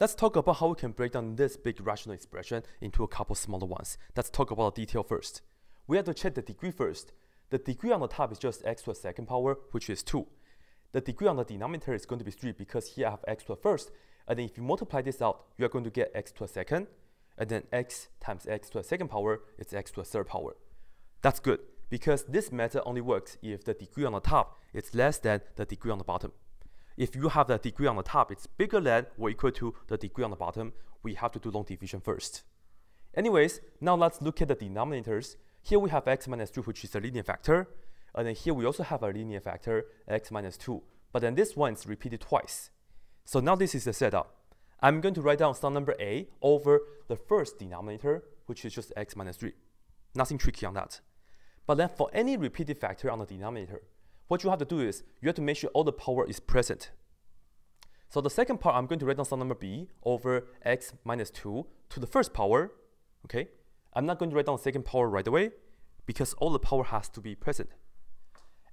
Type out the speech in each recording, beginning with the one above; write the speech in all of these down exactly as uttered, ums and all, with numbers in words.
Let's talk about how we can break down this big rational expression into a couple smaller ones. Let's talk about the detail first. We have to check the degree first. The degree on the top is just x to the second power, which is two. The degree on the denominator is going to be three because here I have x to the first, and then if you multiply this out, you are going to get x to the second, and then x times x to the second power is x to the third power. That's good, because this method only works if the degree on the top is less than the degree on the bottom. If you have the degree on the top, it's bigger than or equal to the degree on the bottom, we have to do long division first. Anyways, now let's look at the denominators. Here we have x minus two, which is a linear factor, and then here we also have a linear factor, x minus two, but then this one is repeated twice. So now this is the setup. I'm going to write down some number a over the first denominator, which is just x minus three. Nothing tricky on that. But then for any repeated factor on the denominator, what you have to do is, you have to make sure all the power is present. So the second part, I'm going to write down some number b over x minus two to the first power, okay? I'm not going to write down the second power right away, because all the power has to be present.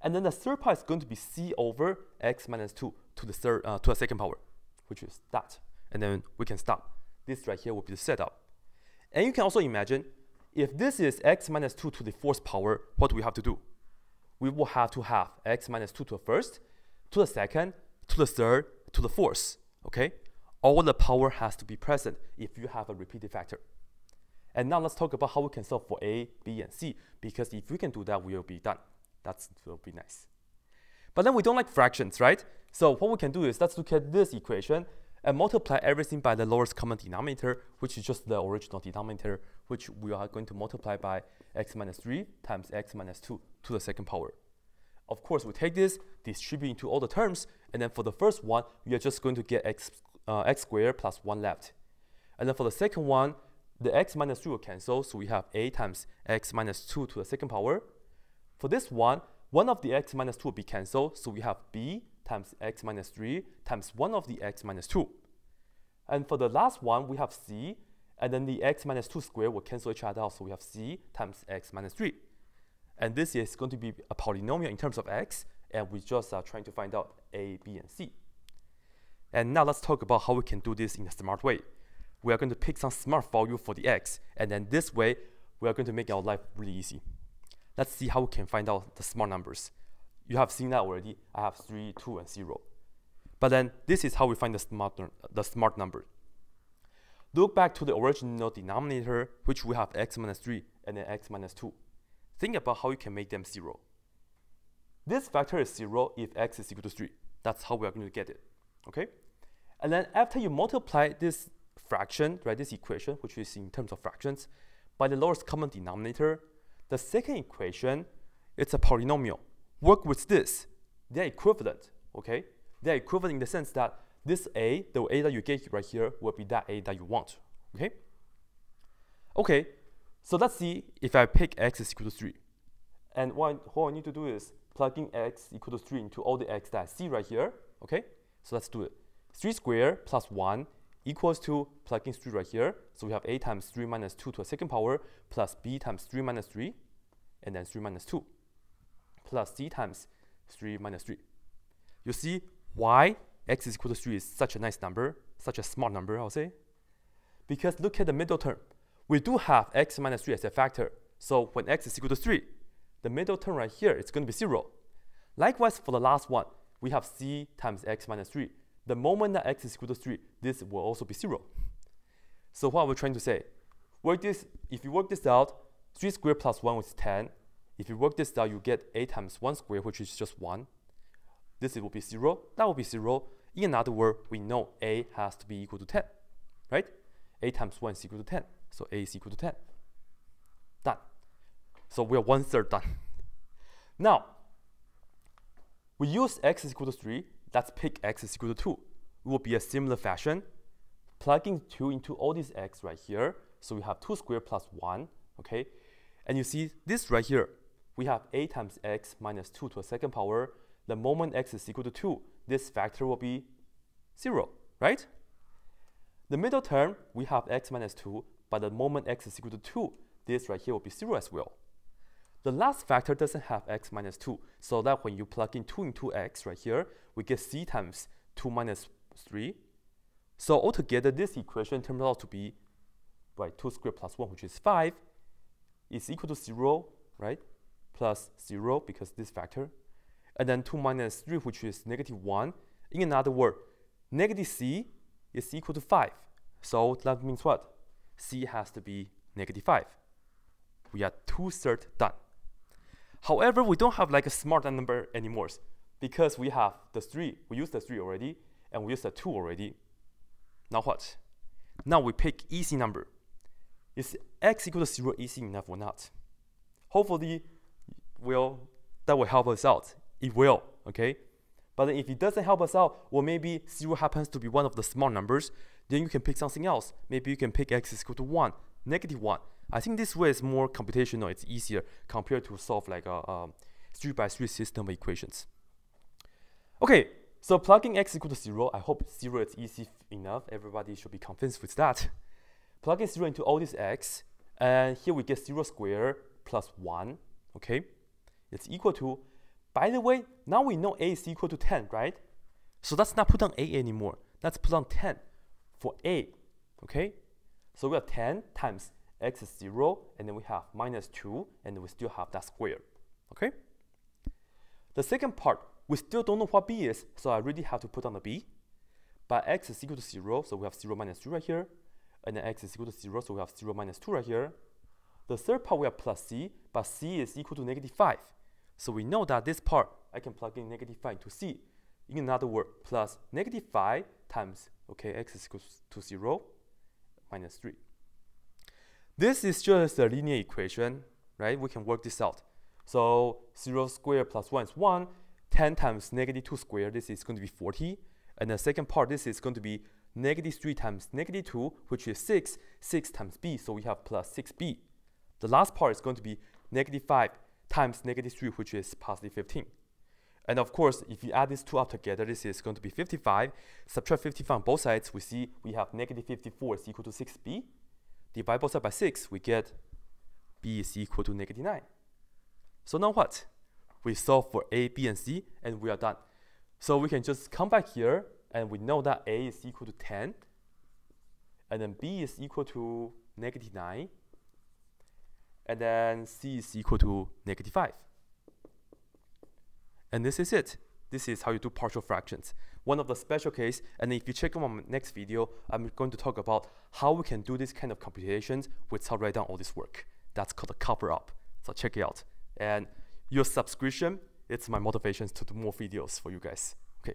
And then the third part is going to be c over x minus two to the, third, uh, to the second power, which is that. And then we can stop. This right here will be the setup. And you can also imagine, if this is x minus two to the fourth power, what do we have to do? We will have to have x minus two to the first, to the second, to the third, to the fourth, okay? All the power has to be present if you have a repeated factor. And now let's talk about how we can solve for a, b, and c, because if we can do that, we will be done. That will be nice. But then we don't like fractions, right? So what we can do is, let's look at this equation and multiply everything by the lowest common denominator, which is just the original denominator, which we are going to multiply by x minus three times x minus two to the second power. Of course, we take this, distribute into all the terms, and then for the first one, we are just going to get x, uh, x squared plus one left. And then for the second one, the x minus three will cancel, so we have a times x minus two to the second power. For this one, one of the x minus two will be canceled, so we have b times x minus three times one of the x minus two. And for the last one, we have c, and then the x minus two squared will cancel each other out, so we have c times x minus three. And this is going to be a polynomial in terms of x, and we just are trying to find out a, b, and c. And now let's talk about how we can do this in a smart way. We are going to pick some smart value for the x, and then this way, we are going to make our life really easy. Let's see how we can find out the smart numbers. You have seen that already. I have three, two, and zero. But then this is how we find the smart, the smart number. Look back to the original denominator, which we have x minus three and then x minus two. Think about how you can make them zero. This factor is zero if x is equal to three. That's how we are going to get it, okay? And then after you multiply this fraction, right, this equation, which is in terms of fractions, by the lowest common denominator, the second equation, it's a polynomial. Work with this. They're equivalent, okay? They're equivalent in the sense that this a, the a that you get right here, will be that a that you want, okay? Okay, so let's see if I pick x is equal to three. And what I, what I need to do is plugging x equal to three into all the x that I see right here, okay? So let's do it. three squared plus one equals to plugging three right here. So we have a times three minus two to the second power plus b times three minus three, and then three minus two. Plus c times three minus three. You see why x is equal to three is such a nice number, such a smart number, I'll say. Because look at the middle term. We do have x minus three as a factor. So when x is equal to three, the middle term right here is going to be zero. Likewise, for the last one, we have c times x minus three. The moment that x is equal to three, this will also be zero. So what we're trying to say, work this, if you work this out, three squared plus one is ten. If you work this out, you get a times one squared, which is just one. This will be zero, that will be zero. In another word, we know a has to be equal to ten, right? A times one is equal to ten, so a is equal to ten. Done. So we are one third done. Now, we use x is equal to three. Let's pick x is equal to two. It will be a similar fashion. Plugging two into all these x right here. So we have two squared plus one, okay? And you see this right here. We have a times x minus two to the second power. The moment x is equal to two, this factor will be zero, right? The middle term, we have x minus two, but the moment x is equal to two, this right here will be zero as well. The last factor doesn't have x minus two, so that when you plug in two into x right here, we get c times two minus three So altogether, this equation turns out to be, right, two squared plus one, which is five, is equal to zero, right? Plus zero, because this factor. And then two minus three, which is negative one. In another word, negative c is equal to five. So that means what? C has to be negative five. We are two-thirds done. However, we don't have like a smart number anymore, because we have the three. We used the three already, and we used the two already. Now what? Now we pick easy number. Is x equal to zero easy enough or not? Hopefully, will that will help us out. It will, okay? But if it doesn't help us out, or maybe zero happens to be one of the small numbers, then you can pick something else. Maybe you can pick x is equal to one, negative one. I think this way is more computational. It's easier compared to solve like a, a three by three system of equations. Okay, so plugging x equal to zero, I hope zero is easy enough. Everybody should be convinced with that. Plugging zero into all this x, and here we get zero squared plus one, okay? It's equal to, by the way, now we know a is equal to ten, right? So let's not put down a anymore. Let's put down ten for a, okay? So we have ten times x is zero, and then we have minus two, and then we still have that square, okay? The second part, we still don't know what b is, so I really have to put down the b. But x is equal to zero, so we have zero minus two right here, and then x is equal to zero, so we have zero minus two right here. The third part, we have plus c, but c is equal to negative five. So we know that this part, I can plug in negative five into c. In another word, plus negative five times, okay, x is equal to zero, minus three. This is just a linear equation, right? We can work this out. So zero squared plus one is one. ten times negative two squared, this is going to be forty. And the second part, this is going to be negative three times negative two, which is six. six times b, so we have plus six b. The last part is going to be negative five times negative three, which is positive fifteen. And of course, if you add these two up together, this is going to be fifty-five. Subtract fifty-five on both sides, we see we have negative fifty-four is equal to six b. Divide both sides by six, we get b is equal to negative nine. So now what? We solve for a, b, and c, and we are done. So we can just come back here, and we know that a is equal to ten, and then b is equal to negative nine, and then c is equal to negative five. And this is it. This is how you do partial fractions. One of the special cases, and if you check on my next video, I'm going to talk about how we can do this kind of computations without writing down all this work. That's called a cover up. So check it out. And your subscription, it's my motivation to do more videos for you guys. Okay.